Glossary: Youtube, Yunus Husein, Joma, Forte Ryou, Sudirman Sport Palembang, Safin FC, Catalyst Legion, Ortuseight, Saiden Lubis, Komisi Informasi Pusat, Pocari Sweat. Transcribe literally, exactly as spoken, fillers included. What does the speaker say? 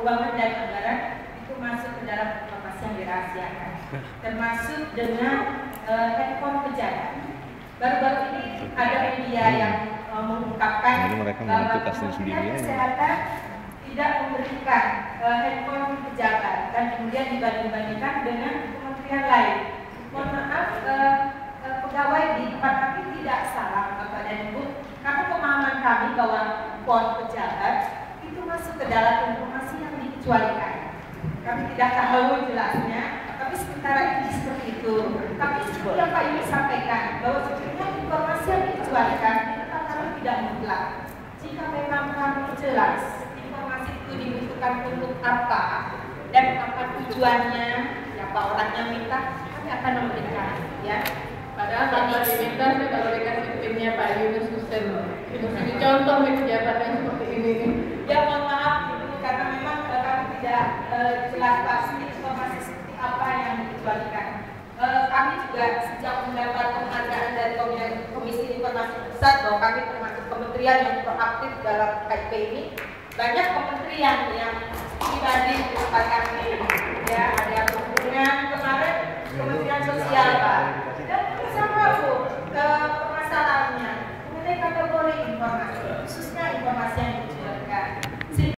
keuangan dan anggaran itu masuk ke dalam informasi yang dirahasiakan, termasuk dengan uh, handphone pejabat. Baru-baru ini ada media yang uh, mengungkapkan bahwa Kementerian Kesehatan tidak memberikan uh, handphone pejabat dan kemudian dibanding-bandingkan dengan kementerian lain. Mohon maaf, uh, uh, pegawai di tempat kami tidak salah, Bapak dan Ibu, karena pemahaman kami bahwa handphone pejabat itu masuk ke dalam informasi yang dikecualikan. Kami tidak tahu jelasnya, tapi sementara ini seperti itu. Tapi seperti yang Pak Yunus sampaikan, bahwa sebenarnya informasi yang dikecualikan itu karena tidak mutlak. Jika memang kami jelas informasi itu dibutuhkan untuk apa dan apa tujuannya, siapa orangnya minta, kami akan memberikan. Ya. Padahal tanpa diminta, kalau dikasih timnya Pak Yunus Husein, itu jadi contoh nih pejabatnya seperti ini. Ya mohon maaf, karena memang kami tidak eh, jelas pasti informasi seperti apa yang dikecualikan. Eh, kami juga sejak mendapat penghargaan dari Komisi Informasi Pusat bahwa kami termasuk kementerian yang proaktif dalam K I P ini. Banyak kementerian yang dibanding di tempat kami, ya ada yang berhubungan kemarin Kementerian Sosial, Pak. Ke permasalahannya mengenai kategori informasi, khususnya informasi yang